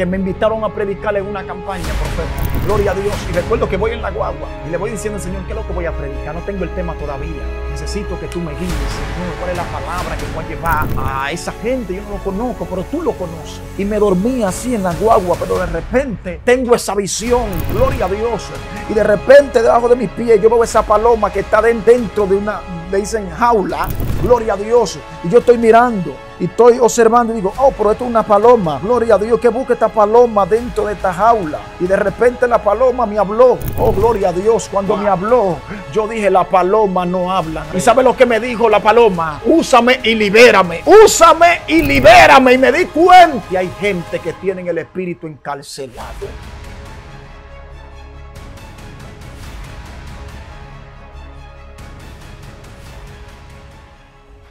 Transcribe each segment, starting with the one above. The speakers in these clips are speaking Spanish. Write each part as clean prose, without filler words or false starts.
que me invitaron a predicar en una campaña, profeta. Gloria a Dios. Y recuerdo que voy en la guagua y le voy diciendo al Señor, ¿qué es lo que voy a predicar? No tengo el tema todavía. Necesito que tú me guíes, Señor. ¿Cuál es la palabra que voy a llevar a esa gente? Yo no lo conozco, pero tú lo conoces. Y me dormí así en la guagua, pero de repente tengo esa visión. Gloria a Dios. Y de repente debajo de mis pies yo veo esa paloma que está dentro de una, le dicen jaula. Gloria a Dios. Y yo estoy mirando y estoy observando y digo, oh, pero esto es una paloma. Gloria a Dios, que busque esta paloma dentro de esta jaula. Y de repente la paloma me habló. Oh, gloria a Dios. Cuando me habló, yo dije, la paloma no habla. ¿Y sabe lo que me dijo la paloma? Úsame y libérame. Úsame y libérame. Y me di cuenta que hay gente que tienen el espíritu encarcelado.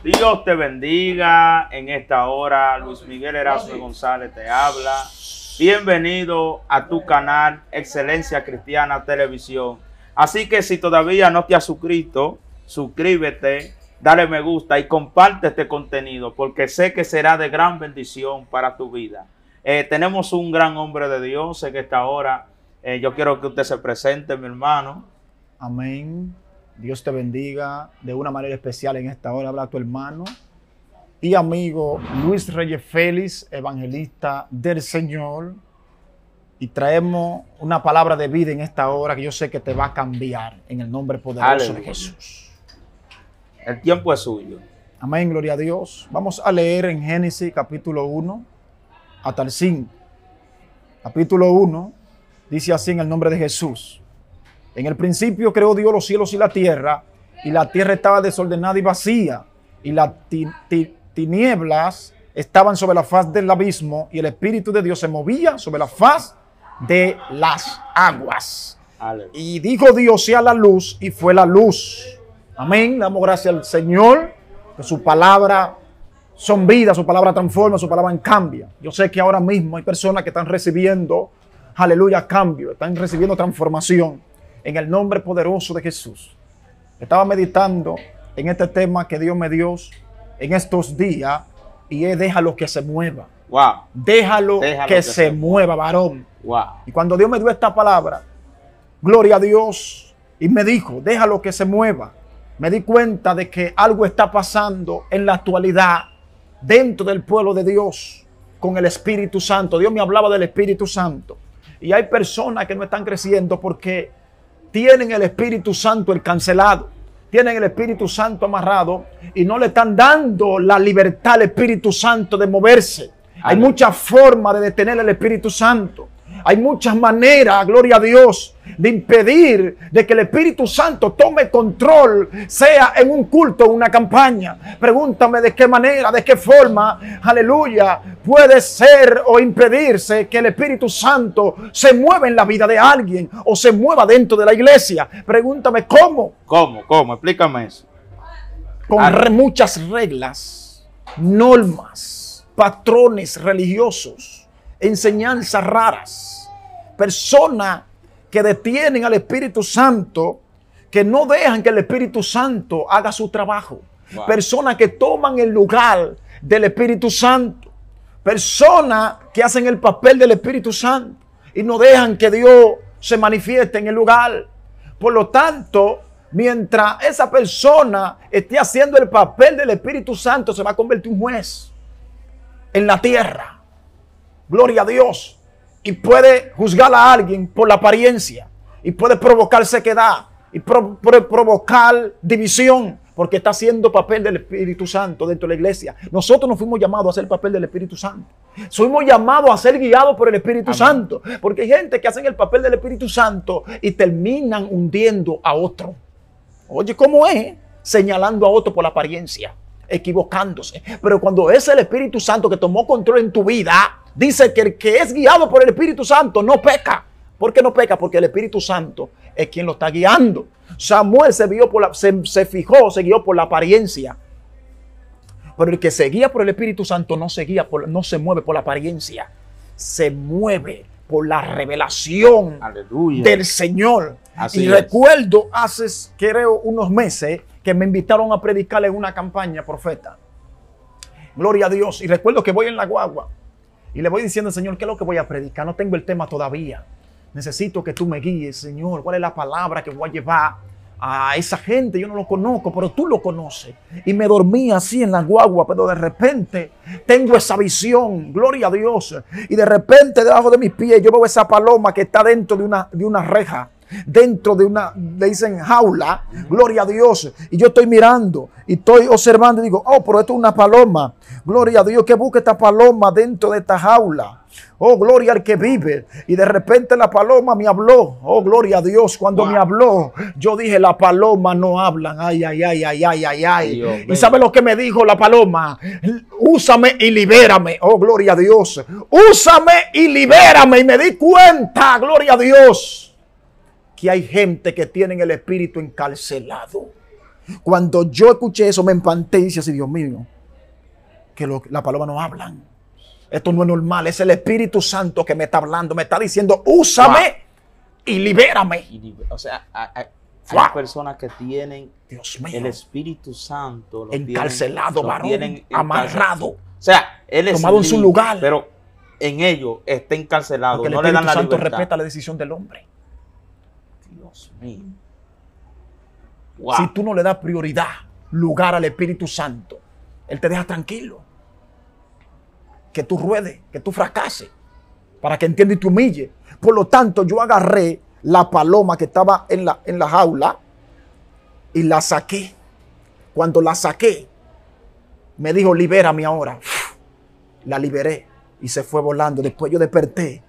Dios te bendiga. En esta hora, Luis Miguel Erazo González te habla. Bienvenido a tu canal Excelencia Cristiana Televisión. Así que si todavía no te has suscrito, suscríbete, dale me gusta y comparte este contenido, porque sé que será de gran bendición para tu vida. Tenemos un gran hombre de Dios en esta hora. Yo quiero que usted se presente, mi hermano. Amén. Dios te bendiga de una manera especial en esta hora. Habla tu hermano y amigo Luis Reyes Félix, evangelista del Señor. Y traemos una palabra de vida en esta hora que yo sé que te va a cambiar en el nombre poderoso de Jesús. El tiempo es suyo. Amén, gloria a Dios. Vamos a leer en Génesis capítulo 1 hasta el 5. Capítulo 1 dice así en el nombre de Jesús. En el principio creó Dios los cielos y la tierra estaba desordenada y vacía, y las tinieblas estaban sobre la faz del abismo, y el Espíritu de Dios se movía sobre la faz de las aguas. Aleluya. Y dijo Dios, sea la luz, y fue la luz. Amén. Damos gracias al Señor, que su palabra son vida, su palabra transforma, su palabra cambia. Yo sé que ahora mismo hay personas que están recibiendo, aleluya, cambio, están recibiendo transformación. En el nombre poderoso de Jesús. Estaba meditando en este tema que Dios me dio en estos días. Y es déjalo que se mueva. Wow. Déjalo que se mueva, varón. Wow. Y cuando Dios me dio esta palabra, gloria a Dios, y me dijo, déjalo que se mueva. Me di cuenta de que algo está pasando en la actualidad dentro del pueblo de Dios con el Espíritu Santo. Dios me hablaba del Espíritu Santo. Y hay personas que no están creciendo porque tienen el Espíritu Santo encarcelado, tienen el Espíritu Santo amarrado y no le están dando la libertad al Espíritu Santo de moverse. Hay muchas formas de detener el Espíritu Santo. Hay muchas maneras, gloria a Dios, de impedir de que el Espíritu Santo tome control, sea en un culto, en una campaña. Pregúntame de qué manera, de qué forma, aleluya, puede ser o impedirse que el Espíritu Santo se mueva en la vida de alguien o se mueva dentro de la iglesia. Pregúntame cómo. ¿Cómo? Explícame eso. Con muchas reglas, normas, patrones religiosos, enseñanzas raras, personas que detienen al Espíritu Santo, que no dejan que el Espíritu Santo haga su trabajo. Wow. Personas que toman el lugar del Espíritu Santo, personas que hacen el papel del Espíritu Santo y no dejan que Dios se manifieste en el lugar. Por lo tanto, mientras esa persona esté haciendo el papel del Espíritu Santo, se va a convertir en un juez en la tierra. Gloria a Dios. Y puede juzgar a alguien por la apariencia. Y puede provocar sequedad. Y puede provocar división. Porque está haciendo papel del Espíritu Santo dentro de la iglesia. Nosotros no fuimos llamados a hacer papel del Espíritu Santo. Fuimos llamados a ser guiados por el Espíritu Santo. Porque hay gente que hacen el papel del Espíritu Santo y terminan hundiendo a otro. Oye, ¿cómo es? Señalando a otro por la apariencia. Equivocándose. Pero cuando es el Espíritu Santo que tomó control en tu vida, dice que el que es guiado por el Espíritu Santo no peca. ¿Por qué no peca? Porque el Espíritu Santo es quien lo está guiando. Samuel se guió por la apariencia. Pero el que se guía por el Espíritu Santo no se mueve por la apariencia. Se mueve por la revelación. Aleluya. Del Señor. Así es. Recuerdo hace, creo, unos meses que me invitaron a predicar en una campaña, profeta. Gloria a Dios. Y recuerdo que voy en la guagua. Y le voy diciendo, Señor, ¿qué es lo que voy a predicar? No tengo el tema todavía. Necesito que tú me guíes, Señor. ¿Cuál es la palabra que voy a llevar a esa gente? Yo no lo conozco, pero tú lo conoces. Y me dormí así en la guagua, pero de repente tengo esa visión, gloria a Dios. Y de repente debajo de mis pies yo veo esa paloma que está dentro de una reja. Dentro de una, le dicen jaula, gloria a Dios, y yo estoy mirando y estoy observando y digo, oh, pero esto es una paloma, gloria a Dios, que busca esta paloma dentro de esta jaula, oh, gloria al que vive. Y de repente la paloma me habló, oh, gloria a Dios. Cuando me habló, yo dije, la paloma no hablan, ay, ay, ay, ay, ay, ay, ay. Dios, y sabe lo que me dijo la paloma, úsame y libérame, oh, gloria a Dios, úsame y libérame. Y me di cuenta, gloria a Dios, que hay gente que tienen el espíritu encarcelado. Cuando yo escuché eso me empanté y dije así, Dios mío, que la paloma no hablan. Esto no es normal, es el Espíritu Santo que me está hablando, me está diciendo, úsame y libérame. O sea, hay personas que tienen, Dios mío, el Espíritu Santo lo encarcelado, varón, amarrado. O sea, él es tomado en su lugar, pero en ello está encarcelado. Porque no le dan la libertad. El Espíritu Santo respeta la decisión del hombre. Dios mío. Wow. Si tú no le das prioridad, lugar al Espíritu Santo, él te deja tranquilo. Que tú ruedes, que tú fracases, para que entiendas y te humilles. Por lo tanto, yo agarré la paloma que estaba en la jaula y la saqué. Cuando la saqué, me dijo, libérame ahora. La liberé y se fue volando. Después yo desperté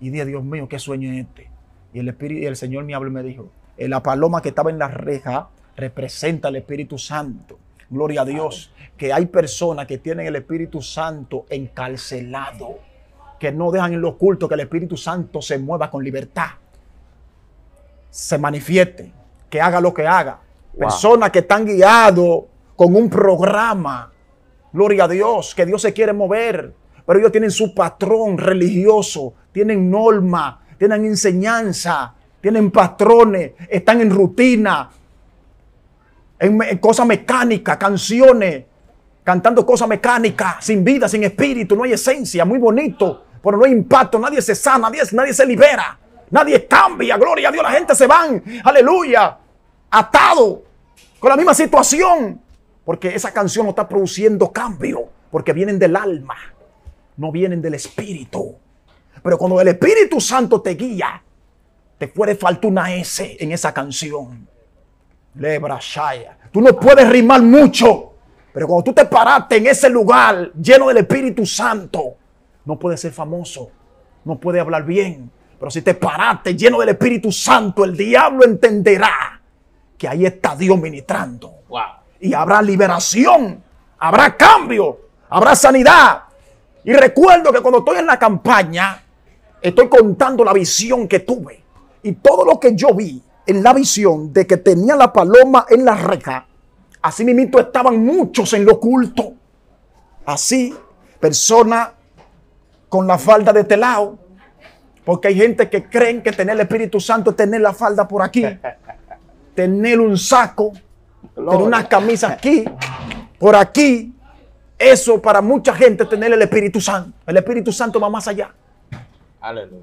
y dije, Dios mío, qué sueño es este. Y el Señor me habló y me dijo, la paloma que estaba en la reja representa al Espíritu Santo. Gloria a Dios, que hay personas que tienen el Espíritu Santo encarcelado, que no dejan en lo oculto que el Espíritu Santo se mueva con libertad, se manifieste, que haga lo que haga. Personas que están guiados con un programa, gloria a Dios, que Dios se quiere mover, pero ellos tienen su patrón religioso, tienen norma, tienen enseñanza, tienen patrones, están en rutina, en cosas mecánicas, canciones, cantando cosas mecánicas, sin vida, sin espíritu, no hay esencia, muy bonito, pero no hay impacto, nadie se sana, nadie se libera, nadie cambia, gloria a Dios, la gente se van, aleluya, atado, con la misma situación, porque esa canción no está produciendo cambio, porque vienen del alma, no vienen del espíritu. Pero cuando el Espíritu Santo te guía, te puede faltar una S en esa canción. Lebrashaya. Tú no puedes rimar mucho, pero cuando tú te paraste en ese lugar lleno del Espíritu Santo, no puedes ser famoso, no puedes hablar bien. Pero si te paraste lleno del Espíritu Santo, el diablo entenderá que ahí está Dios ministrando. Wow. Y habrá liberación, habrá cambio, habrá sanidad. Y recuerdo que cuando estoy en la campaña, estoy contando la visión que tuve y todo lo que yo vi en la visión de que tenía la paloma en la reja. Así mismo estaban muchos en lo oculto. Así, personas con la falda de telao, porque hay gente que creen que tener el Espíritu Santo es tener la falda por aquí, tener un saco, tener una camisa aquí, por aquí. Eso para mucha gente tener el Espíritu Santo. El Espíritu Santo va más allá. Aleluya.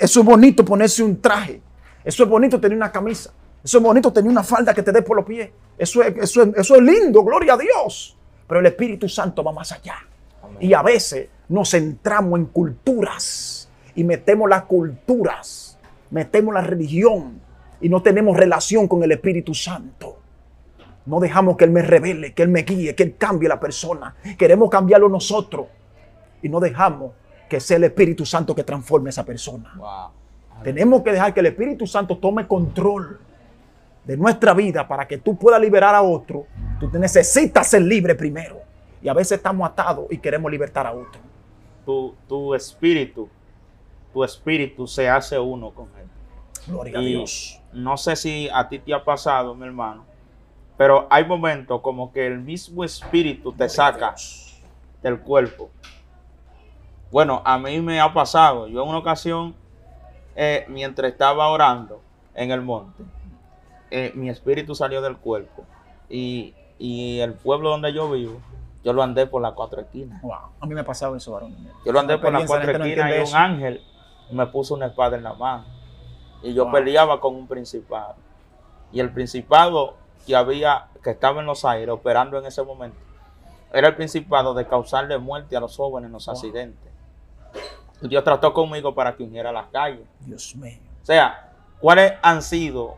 Eso es bonito ponerse un traje. Eso es bonito tener una camisa. Eso es bonito tener una falda que te dé por los pies. Eso es lindo, gloria a Dios. Pero el Espíritu Santo va más allá. Amén. Y a veces nos centramos en culturas y metemos las culturas, metemos la religión y no tenemos relación con el Espíritu Santo. No dejamos que Él me revele, que Él me guíe, que Él cambie la persona. Queremos cambiarlo nosotros y no dejamos que sea el Espíritu Santo que transforme a esa persona. Wow. Tenemos que dejar que el Espíritu Santo tome control de nuestra vida para que tú puedas liberar a otro. Tú necesitas ser libre primero. Y a veces estamos atados y queremos libertar a otro. Tu espíritu se hace uno con Él. Gloria a Dios. No sé si a ti te ha pasado, mi hermano, pero hay momentos como que el mismo espíritu te saca del cuerpo. Bueno, a mí me ha pasado. Yo en una ocasión, mientras estaba orando en el monte, mi espíritu salió del cuerpo. Y el pueblo donde yo vivo, Yo lo andé por las cuatro esquinas. Wow. A mí me ha pasado eso, varón. Yo lo andé por las cuatro esquinas y un ángel me puso una espada en la mano. Y yo peleaba con un principado. Y el principado que estaba en los aires operando en ese momento, era el principado de causarle muerte a los jóvenes en los accidentes. Dios trató conmigo para que uniera las calles. Dios mío. O sea, ¿cuáles han sido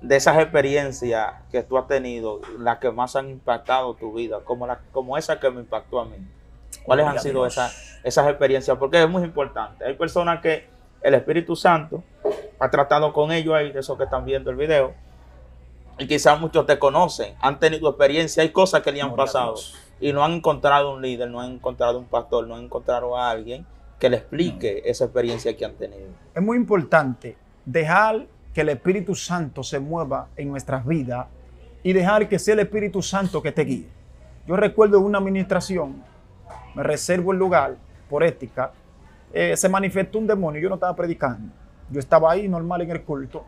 de esas experiencias que tú has tenido, las que más han impactado tu vida, como esa que me impactó a mí? ¿Cuáles han sido esas experiencias? Porque es muy importante. Hay personas que el Espíritu Santo ha tratado con ellos ahí, de esos que están viendo el video, y quizás muchos te conocen, han tenido experiencia, hay cosas que le han pasado y no han encontrado un líder, no han encontrado un pastor, no han encontrado a alguien que le explique esa experiencia que han tenido. Es muy importante dejar que el Espíritu Santo se mueva en nuestras vidas y dejar que sea el Espíritu Santo que te guíe. Yo recuerdo una administración, me reservo el lugar por ética, se manifestó un demonio, yo no estaba predicando, yo estaba ahí normal en el culto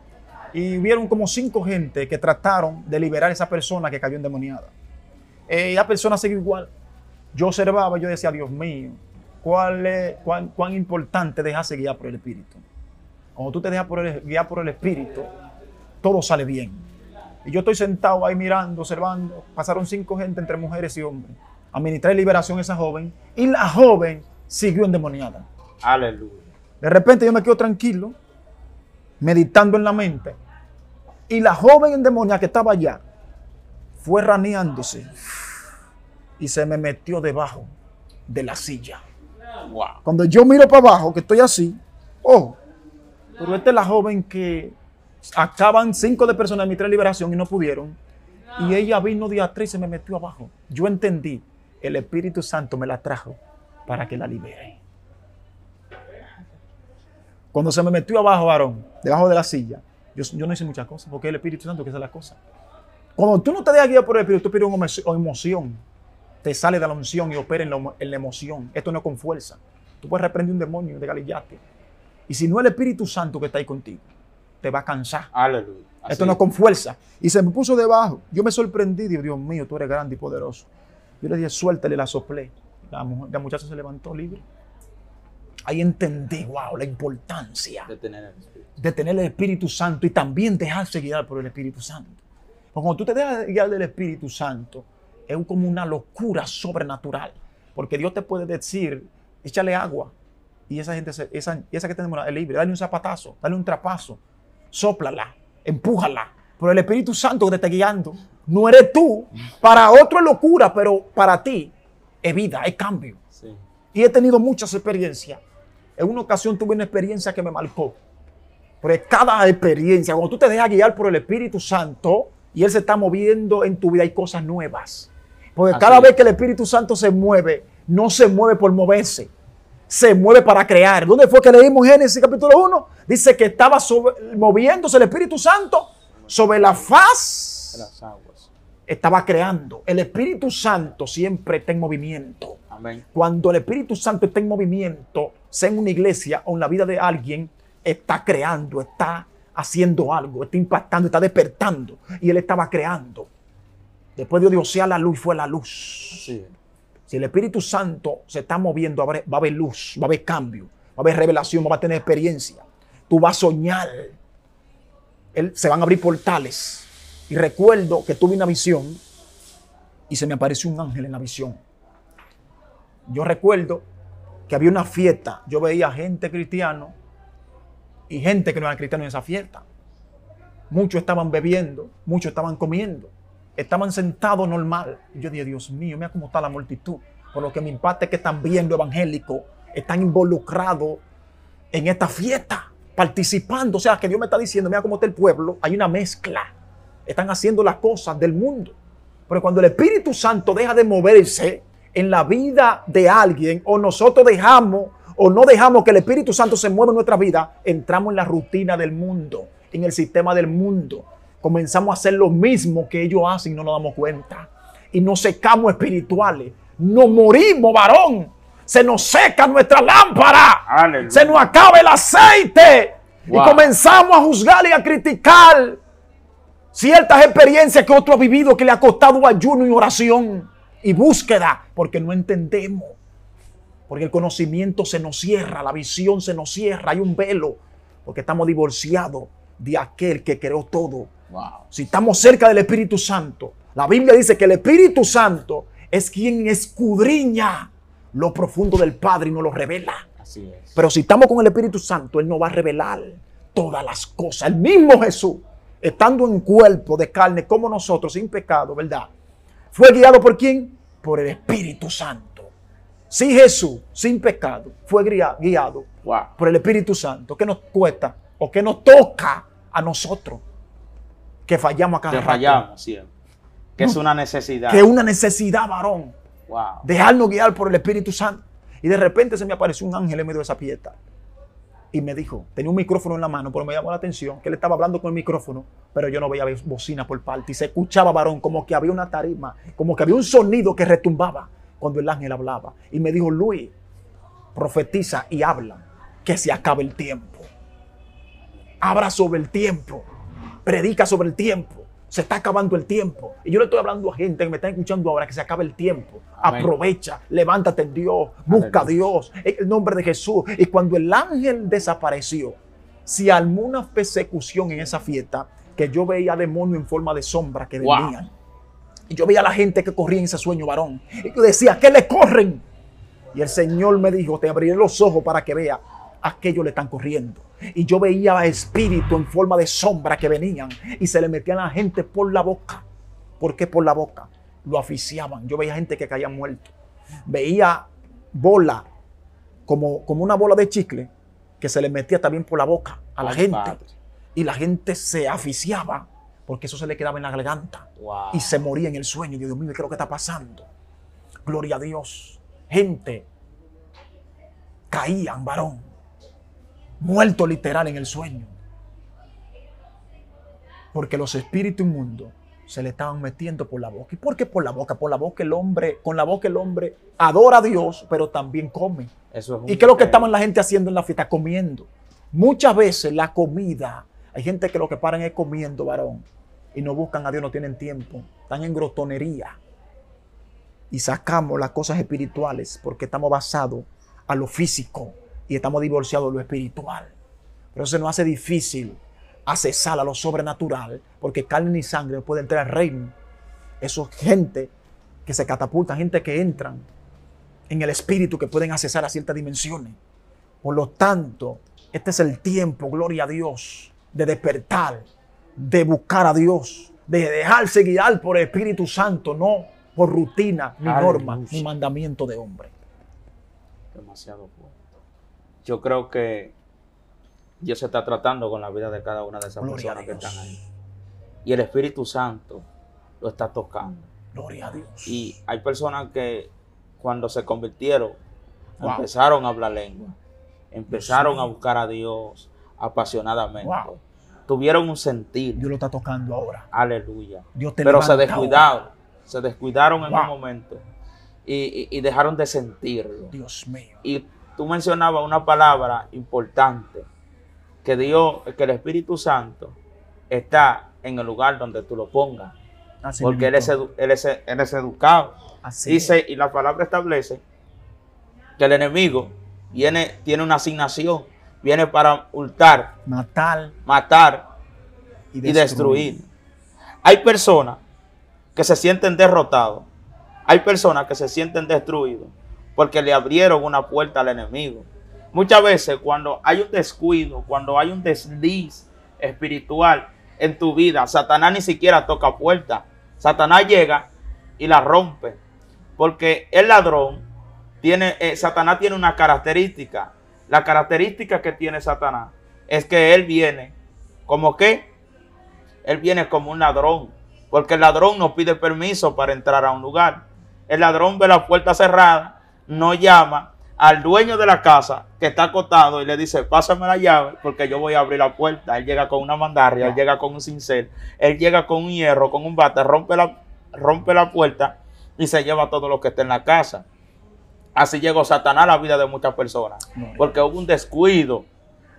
y hubieron como 5 gente que trataron de liberar a esa persona que cayó endemoniada. La persona siguió igual. Yo observaba, yo decía, Dios mío, cuán importante dejarse guiar por el Espíritu. Cuando tú te dejas guiar por el Espíritu, todo sale bien. Y yo estoy sentado ahí mirando, observando, pasaron 5 gente entre mujeres y hombres. Administré liberación a esa joven y la joven siguió endemoniada. Aleluya. De repente yo me quedo tranquilo, meditando en la mente. Y la joven endemoniada que estaba allá fue raneándose y se me metió debajo de la silla. Wow. Cuando yo miro para abajo, que estoy así, ojo, pero esta es la joven que acaban 5 de personas de mi liberación y no pudieron. Y ella vino de atrás y se me metió abajo. Yo entendí, el Espíritu Santo me la trajo para que la libere. Cuando se me metió abajo, varón, debajo de la silla, yo no hice muchas cosas, porque es el Espíritu Santo que hace las cosas. Cuando tú no te dejas guiar por el Espíritu, tú pides una emoción, te sale de la unción y opera en la emoción. Esto no es con fuerza. Tú puedes reprender un demonio de galillate. Y si no es el Espíritu Santo que está ahí contigo, te va a cansar. Aleluya. Esto no es con fuerza. Y se me puso debajo. Yo me sorprendí, digo, Dios mío, tú eres grande y poderoso. Yo le dije, suéltale, la soplé. La muchacha se levantó libre. Ahí entendí, wow, la importancia de tener el Espíritu Santo y también dejarse guiar por el Espíritu Santo. Porque cuando tú te dejas guiar del Espíritu Santo, es como una locura sobrenatural. Porque Dios te puede decir, échale agua. Y esa que tenemos es libre. Dale un zapatazo, dale un trapazo, sóplala, empújala. Pero el Espíritu Santo que te está guiando, no eres tú. Para otro es locura, pero para ti es vida, es cambio. Sí. Y he tenido muchas experiencias. En una ocasión tuve una experiencia que me marcó. Porque cada experiencia, cuando tú te dejas guiar por el Espíritu Santo y Él se está moviendo en tu vida, hay cosas nuevas. Porque cada vez que el Espíritu Santo se mueve, no se mueve por moverse. Se mueve para crear. ¿Dónde fue que leímos Génesis capítulo 1? Dice que estaba moviéndose el Espíritu Santo sobre la faz de las aguas. Estaba creando. El Espíritu Santo siempre está en movimiento. Amén. Cuando el Espíritu Santo está en movimiento, sea en una iglesia o en la vida de alguien, está creando, está haciendo algo, está impactando, está despertando. Y él estaba creando. Después Dios dijo, sea la luz, fue la luz. Sí. Si el Espíritu Santo se está moviendo, va a haber luz, va a haber cambio, va a haber revelación, va a tener experiencia. Tú vas a soñar. Se van a abrir portales. Y recuerdo que tuve una visión y se me apareció un ángel en la visión. Yo recuerdo que había una fiesta. Yo veía gente cristiana y gente que no era cristiana en esa fiesta. Muchos estaban bebiendo, muchos estaban comiendo. Estaban sentados normal. Yo dije, Dios mío, mira cómo está la multitud. Por lo que me impacta es que están viendo evangélicos, están involucrados en esta fiesta, participando. O sea, que Dios me está diciendo, mira cómo está el pueblo. Hay una mezcla. Están haciendo las cosas del mundo. Pero cuando el Espíritu Santo deja de moverse en la vida de alguien, o nosotros dejamos, o no dejamos que el Espíritu Santo se mueva en nuestra vida, entramos en la rutina del mundo, en el sistema del mundo. Comenzamos a hacer lo mismo que ellos hacen y no nos damos cuenta. Y nos secamos espirituales. Nos morimos, varón. Se nos seca nuestra lámpara. Aleluya. Se nos acaba el aceite. Wow. Y comenzamos a juzgar y a criticar ciertas experiencias que otro ha vivido que le ha costado ayuno y oración. y búsqueda, porque no entendemos, porque el conocimiento se nos cierra, la visión se nos cierra, hay un velo, porque estamos divorciados de aquel que creó todo. Wow. Si estamos cerca del Espíritu Santo, la Biblia dice que el Espíritu Santo es quien escudriña lo profundo del Padre y nos lo revela. Así es. Pero si estamos con el Espíritu Santo, Él nos va a revelar todas las cosas. El mismo Jesús, estando en cuerpo de carne como nosotros, sin pecado, ¿verdad? ¿Fue guiado por quién? Por el Espíritu Santo. Si Jesús, sin pecado, fue guiado por el Espíritu Santo, ¿qué nos cuesta o qué nos toca a nosotros? Que fallamos a cada rato. Que fallamos siempre. Que es una necesidad. Que es una necesidad, varón. Wow. Dejarnos guiar por el Espíritu Santo. Y de repente se me apareció un ángel en medio de esa fiesta. Y me dijo, tenía un micrófono en la mano, pero me llamó la atención que él estaba hablando con el micrófono, pero yo no veía bocina por parte. Y se escuchaba, varón, como que había una tarima, como que había un sonido que retumbaba cuando el ángel hablaba. Y me dijo, Luis, profetiza y habla que se acabe el tiempo. Habla sobre el tiempo. Predica sobre el tiempo. Se está acabando el tiempo. Y yo le estoy hablando a gente que me está escuchando ahora que se acaba el tiempo. Amén. Aprovecha, levántate en Dios, busca a Dios, en el nombre de Jesús. Y cuando el ángel desapareció, se armó una persecución en esa fiesta que yo veía demonios en forma de sombra que venían. Y yo veía a la gente que corría en ese sueño, varón. Y yo decía, ¿qué le corren? Y el Señor me dijo, te abriré los ojos para que vea. Aquellos le están corriendo. Y yo veía a espíritus en forma de sombra que venían y se le metían a la gente por la boca. ¿Por qué por la boca? Lo asfixiaban. Yo veía gente que caía muerto. Veía bola, como una bola de chicle, que se le metía también por la boca a la gente. Padre. Y la gente se asfixiaba porque eso se le quedaba en la garganta. Wow. Y se moría en el sueño. Dios mío, ¿qué es lo que está pasando? Gloria a Dios. Gente caían, varón. Muerto literal en el sueño. Porque los espíritus inmundos se le estaban metiendo por la boca. ¿Y por qué por la boca? Por la boca el hombre, con la boca el hombre adora a Dios, pero también come. Eso es. ¿Y qué es lo que estaban la gente haciendo en la fiesta? Comiendo. Muchas veces la comida, hay gente que lo que paran es comiendo, varón. Y no buscan a Dios, no tienen tiempo. Están en grotonería. Y sacamos las cosas espirituales porque estamos basados a lo físico. Y estamos divorciados de lo espiritual. Pero eso se nos hace difícil accesar a lo sobrenatural. Porque carne y sangre puede entrar al reino. Eso es gente que se catapulta. Gente que entran en el espíritu. Que pueden accesar a ciertas dimensiones. Por lo tanto, este es el tiempo, gloria a Dios. De despertar. De buscar a Dios. De dejarse guiar por el Espíritu Santo. No por rutina, ni norma, ni mandamiento de hombre. Demasiado fuerte. Yo creo que Dios se está tratando con la vida de cada una de esas personas que están ahí. Y el Espíritu Santo lo está tocando. Gloria a Dios. Y hay personas que cuando se convirtieron, empezaron a hablar lengua. Empezaron a buscar a Dios apasionadamente. Wow. Tuvieron un sentir. Dios lo está tocando ahora. Aleluya. Dios te pero se descuidaron. Ahora. Se descuidaron en un momento. Y dejaron de sentirlo. Dios mío. Y tú mencionabas una palabra importante, que Dios, que el Espíritu Santo está en el lugar donde tú lo pongas, así porque él es educado. Así dice, y la palabra establece que el enemigo viene, tiene una asignación, viene para hurtar, matar y destruir. Hay personas que se sienten derrotados, hay personas que se sienten destruidos, porque le abrieron una puerta al enemigo. Muchas veces cuando hay un descuido, cuando hay un desliz espiritual en tu vida, Satanás ni siquiera toca puerta. Satanás llega y la rompe. Porque el ladrón tiene, Satanás tiene una característica. La característica que tiene Satanás es que él viene, ¿como qué? Él viene como un ladrón. Porque el ladrón no pide permiso para entrar a un lugar. El ladrón ve la puerta cerrada. No llama al dueño de la casa que está acotado y le dice, pásame la llave porque yo voy a abrir la puerta. Él llega con una mandarria, él llega con un cincel, él llega con un hierro, con un bate, rompe la puerta y se lleva a todo lo que está en la casa. Así llegó Satanás a la vida de muchas personas porque hubo un descuido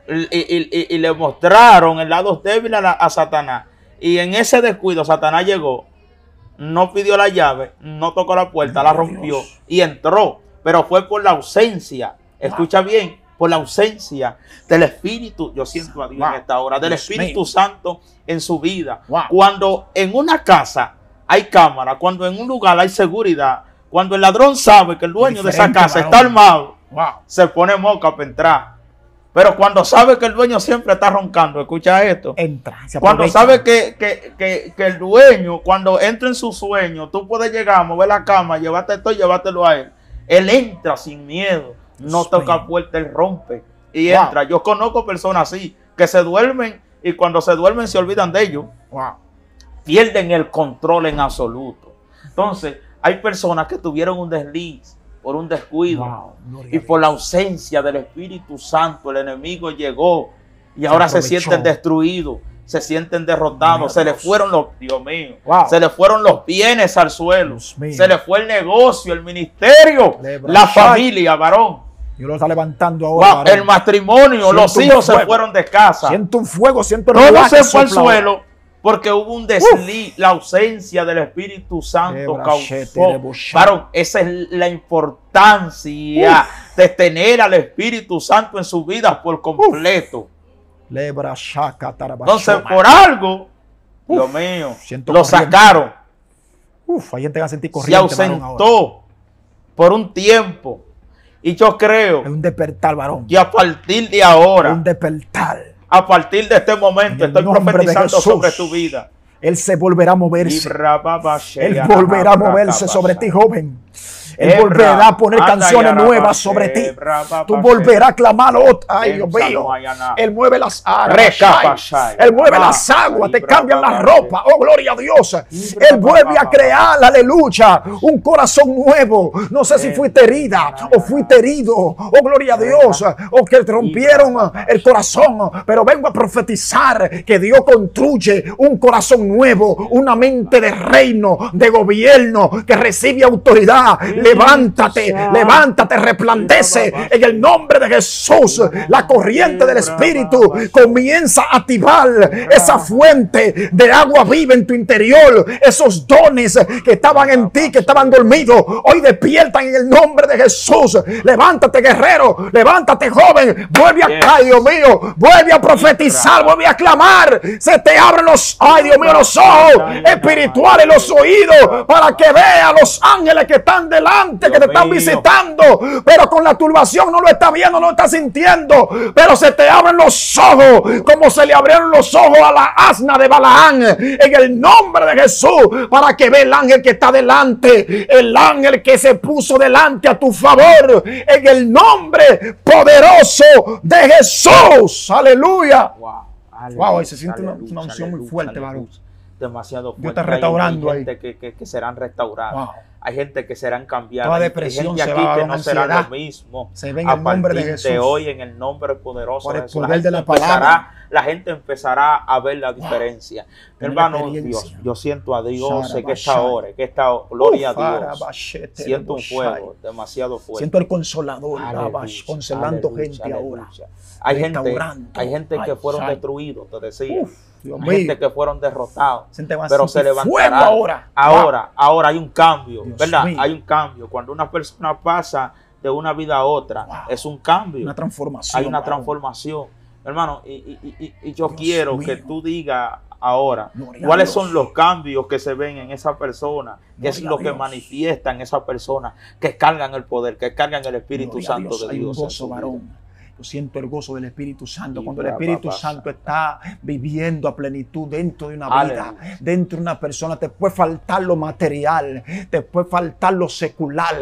y le mostraron el lado débil a Satanás. Y en ese descuido Satanás llegó, no pidió la llave, no tocó la puerta, la rompió y entró. Pero fue por la ausencia, escucha bien, por la ausencia del Espíritu. Yo siento a Dios en esta hora, del Espíritu Santo en su vida. Cuando en una casa hay cámara, cuando en un lugar hay seguridad, cuando el ladrón sabe que el dueño de esa casa está armado, se pone moca para entrar. Pero cuando sabe que el dueño siempre está roncando, escucha esto. Entra, cuando sabe que el dueño, cuando entra en su sueño, tú puedes llegar, mover la cama, llévate esto y llévatelo a él. Él entra sin miedo, no toca puerta, él rompe y entra. Yo conozco personas así, que se duermen y cuando se duermen se olvidan de ellos. Pierden el control en absoluto. Entonces, hay personas que tuvieron un desliz, por un descuido y por la ausencia del Espíritu Santo. El enemigo llegó y ahora se sienten destruidos, se sienten derrotados, se les fueron los, se les fueron los bienes al suelo, se les fue el negocio, el ministerio, la familia, varón. Dios lo está levantando ahora. El matrimonio, siento los hijos se fueron de casa. Siento un fuego, siento el todo se fue al suelo. Porque hubo un desliz, la ausencia del Espíritu Santo causó. Claro, esa es la importancia de tener al Espíritu Santo en su vida por completo. Entonces, por algo, Dios mío, lo sacaron. Ahí te van a sentir corriente. Se ausentó por un tiempo. Y yo creo. Es un despertar, varón. Y a partir de ahora. Es un despertar. A partir de este momento estoy profetizando sobre tu vida. Él se volverá a moverse. Él volverá a moverse sobre ti, joven. Él volverá a poner canciones nuevas sobre ti. Tú volverás a clamar. Ay, Dios mío. Él mueve las aguas. Él mueve las aguas. Te cambian la ropa. Oh, gloria a Dios. Él vuelve a crear, aleluya, un corazón nuevo. No sé si fuiste herida o fuiste herido. Oh, gloria a Dios. O que te rompieron el corazón. Pero vengo a profetizar que Dios construye un corazón nuevo, una mente de reino, de gobierno, que recibe autoridad. Levántate, levántate, resplandece en el nombre de Jesús. La corriente del Espíritu comienza a activar esa fuente de agua viva en tu interior. Esos dones que estaban en ti, que estaban dormidos, hoy despiertan en el nombre de Jesús. Levántate, guerrero, levántate, joven. Vuelve acá, Dios mío, vuelve a profetizar, vuelve a clamar. Se te abren los, ay Dios mío, los ojos espirituales, los oídos, para que vea los ángeles que están delante, que te están visitando, pero con la turbación no lo está viendo, no lo está sintiendo, pero se te abren los ojos, como se le abrieron los ojos a la asna de Balaán, en el nombre de Jesús, para que vea el ángel que está delante, el ángel que se puso delante a tu favor, en el nombre poderoso de Jesús. Aleluya. Wow, se siente una unción muy fuerte, varón. Demasiado fuerte. Dios está restaurando ahí. Que serán restaurados. Hay gente que serán cambiadas. Hay gente aquí que no será lo mismo. Se ven en el nombre de Jesús. Hoy, en el nombre poderoso de Jesús, la gente empezará a ver la diferencia. Hermano, Dios, yo siento a Dios que esta hora, que esta gloria a Dios. Siento un fuego demasiado fuerte. Siento el consolador, consolando gente ahora. Hay gente que fueron destruidos, te decía. Hay gente que fueron derrotados, pero se levantará. Ahora hay un cambio, ¿verdad? Hay un cambio. Cuando una persona pasa de una vida a otra, es un cambio. Una transformación. Hay una transformación. Hermano, y yo quiero que tú digas ahora cuáles son los cambios que se ven en esa persona, que es lo que manifiestan esa persona, que cargan el poder, que cargan el Espíritu Santo de Dios. Hay un gozo, varón. Yo siento el gozo del Espíritu Santo. Cuando el Espíritu Santo está viviendo a plenitud dentro de una vida, dentro de una persona, te puede faltar lo material, te puede faltar lo secular,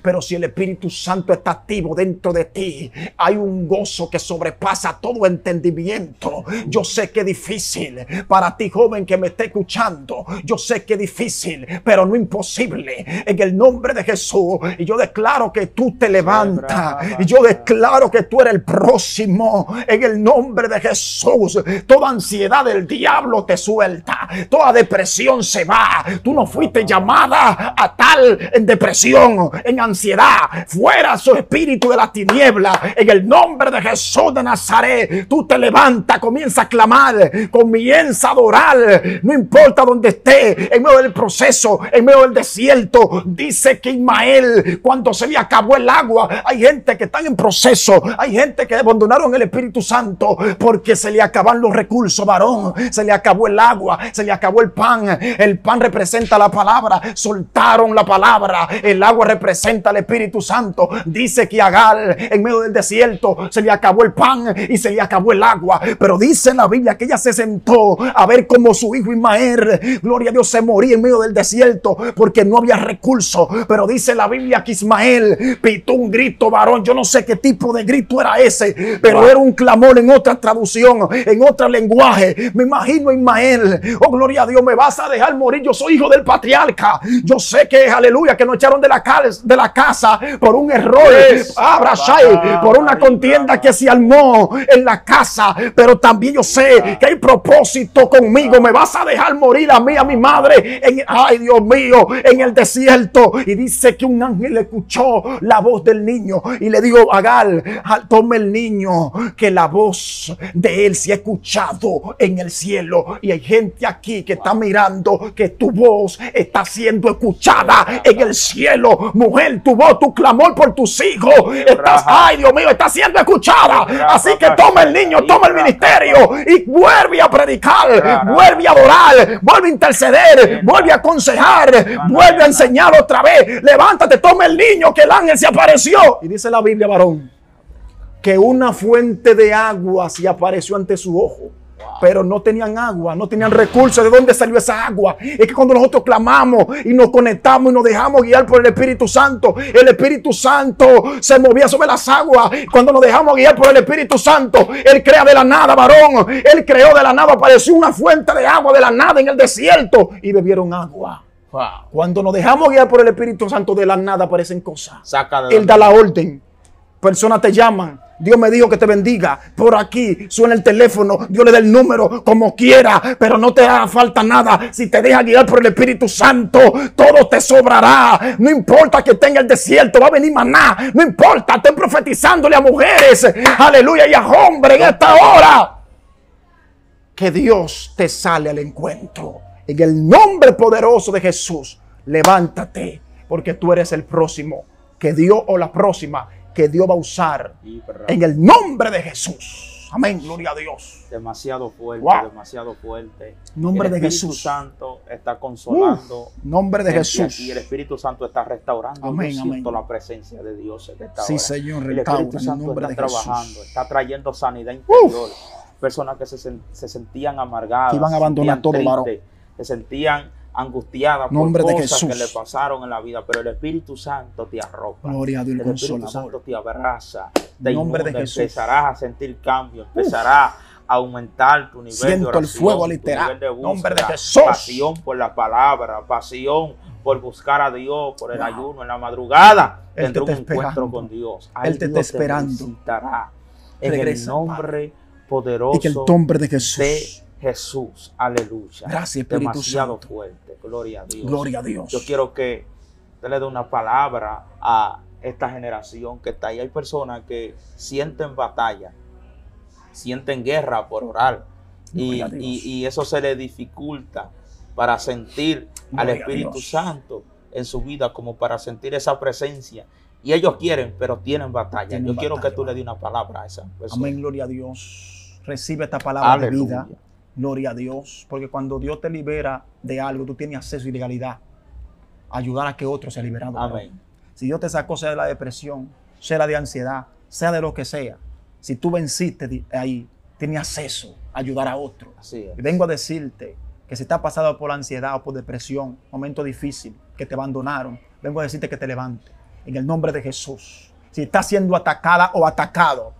pero si el Espíritu Santo está activo dentro de ti, hay un gozo que sobrepasa todo entendimiento. Yo sé que es difícil para ti, joven, que me esté escuchando. Yo sé que es difícil, pero no imposible. En el nombre de Jesús, y yo declaro que tú te levantas, y yo declaro que tú eres del próximo, en el nombre de Jesús. Toda ansiedad del diablo te suelta, toda depresión se va. Tú no fuiste llamada a tal en depresión, en ansiedad. Fuera su espíritu de la tiniebla, en el nombre de Jesús de Nazaret. Tú te levantas, comienza a clamar, comienza a adorar, no importa dónde esté, en medio del proceso, en medio del desierto. Dice que Ismael, cuando se le acabó el agua, hay gente que está en proceso, hay gente que abandonaron el Espíritu Santo porque se le acaban los recursos, varón, se le acabó el agua, se le acabó el pan. El pan representa la palabra, soltaron la palabra, el agua representa el Espíritu Santo. Dice que Agar, en medio del desierto, se le acabó el pan y se le acabó el agua, pero dice en la Biblia que ella se sentó a ver cómo su hijo Ismael, gloria a Dios, se moría en medio del desierto porque no había recursos. Pero dice la Biblia que Ismael pitó un grito, varón, yo no sé qué tipo de grito era ese, pero era un clamor en otra traducción, en otro lenguaje. Me imagino a Ismael, oh gloria a Dios, me vas a dejar morir, yo soy hijo del patriarca, yo sé que, aleluya, que nos echaron de la casa por un error, por una contienda que se armó en la casa, pero también yo sé que hay propósito conmigo. Me vas a dejar morir a mí, a mi madre, ay Dios mío, en el desierto. Y dice que un ángel escuchó la voz del niño y le digo, Agar, tome el niño, que la voz de él se ha escuchado en el cielo. Y hay gente aquí que está mirando que tu voz está siendo escuchada en el cielo. Mujer, tu voz, tu clamor por tus hijos, ay Dios mío, está siendo escuchada. Así que toma el niño, toma el ministerio y vuelve a predicar, vuelve a adorar, vuelve a interceder, vuelve a aconsejar, vuelve a enseñar otra vez. Levántate, toma el niño, que el ángel se apareció. Y dice la Biblia, varón, que una fuente de agua se apareció ante su ojo, pero no tenían agua, no tenían recursos. ¿De dónde salió esa agua? Es que cuando nosotros clamamos y nos conectamos y nos dejamos guiar por el Espíritu Santo se movía sobre las aguas. Cuando nos dejamos guiar por el Espíritu Santo, Él crea de la nada, varón. Él creó de la nada, apareció una fuente de agua de la nada en el desierto y bebieron agua. Wow. Cuando nos dejamos guiar por el Espíritu Santo, de la nada aparecen cosas. Él da la orden. Personas te llaman. Dios me dijo que te bendiga. Por aquí suena el teléfono. Dios le da el número como quiera, pero no te hará falta nada. Si te dejas guiar por el Espíritu Santo, todo te sobrará. No importa que tenga el desierto, va a venir maná. No importa, estén profetizándole a mujeres, aleluya, y a hombres en esta hora, que Dios te sale al encuentro. En el nombre poderoso de Jesús, levántate, porque tú eres el próximo que Dios, o la próxima que Dios va a usar, en el nombre de Jesús. Amén, gloria a Dios. Demasiado fuerte, demasiado fuerte. Nombre de Jesús. El Espíritu Santo está consolando. Nombre de Jesús. Y el Espíritu Santo está restaurando. Amén, amén. Siento la presencia de Dios en esta hora. Señor, el Espíritu Santo está trabajando, está trayendo sanidad interior. Personas que se sentían amargadas, que iban a abandonar todo, varón, se sentían angustiada por cosas que le pasaron en la vida, pero el Espíritu Santo te arropa, gloria a Dios, el Espíritu Santo te abraza, te inunda, empezarás a sentir cambios, empezarás a aumentar tu nivel de oración, el fuego literal, tu nivel de búsqueda, pasión por la palabra, pasión por buscar a Dios, por el ayuno en la madrugada. Tendrá un encuentro con Dios. Él te está esperando, en el nombre poderoso de Jesús. Aleluya. Gracias, Espíritu Santo. Fuerte, gloria a Dios. Gloria a Dios. Yo quiero que usted le dé una palabra a esta generación que está ahí. Hay personas que sienten batalla, sienten guerra por orar, y eso se le dificulta para sentir al Espíritu Santo en su vida, como para sentir esa presencia. Y ellos quieren, pero tienen batalla. Yo quiero que tú le dé una palabra a esa persona. Amén, gloria a Dios. Recibe esta palabra de vida. Gloria a Dios, porque cuando Dios te libera de algo, tú tienes acceso y legalidad a ayudar a que otro sea liberado. Amén. Si Dios te sacó, sea de la depresión, sea de la ansiedad, sea de lo que sea, si tú venciste ahí, tienes acceso a ayudar a otro. Así es. Y vengo a decirte que si estás pasado por ansiedad o por depresión, momento difícil, que te abandonaron, vengo a decirte que te levantes en el nombre de Jesús. Si estás siendo atacada o atacado,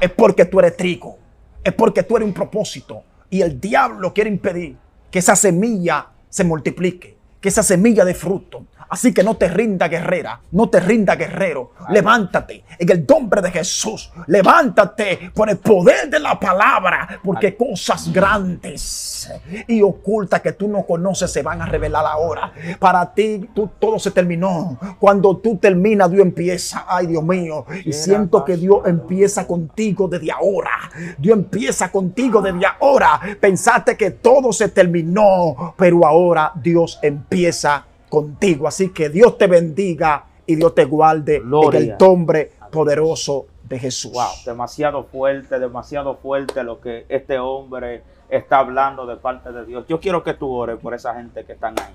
es porque tú eres trigo, es porque tú eres un propósito. Y el diablo quiere impedir que esa semilla se multiplique. que esa semilla de fruto. Así que no te rinda, guerrera, no te rinda, guerrero. Claro. Levántate en el nombre de Jesús. Levántate por el poder de la palabra, porque cosas grandes y ocultas que tú no conoces se van a revelar ahora. Para ti, todo se terminó. Cuando tú terminas, Dios empieza. Ay, Dios mío. Y siento que Dios empieza contigo desde ahora. Dios empieza contigo desde ahora. Pensaste que todo se terminó, pero ahora Dios empieza contigo. Así que Dios te bendiga y Dios te guarde. Gloria. En el nombre poderoso de Jesús. Wow, demasiado fuerte lo que este hombre está hablando de parte de Dios. Yo quiero que tú ores por esa gente que están ahí.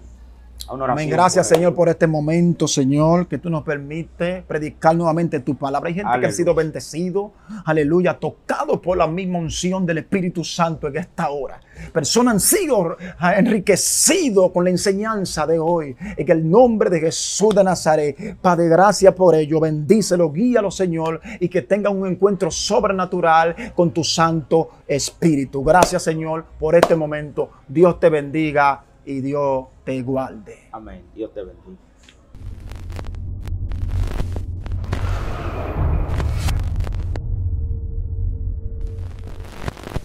Amén. Gracias, Señor, por este momento, Señor, que tú nos permites predicar nuevamente tu palabra. Hay gente que ha sido bendecido, aleluya, tocado por la misma unción del Espíritu Santo en esta hora. Personas han sido enriquecidas con la enseñanza de hoy. En el nombre de Jesús de Nazaret, Padre, gracias por ello. Bendícelo, guíalo, Señor, y que tengan un encuentro sobrenatural con tu Santo Espíritu. Gracias, Señor, por este momento. Dios te bendiga y Dios te guarde. Amén. Dios te bendiga.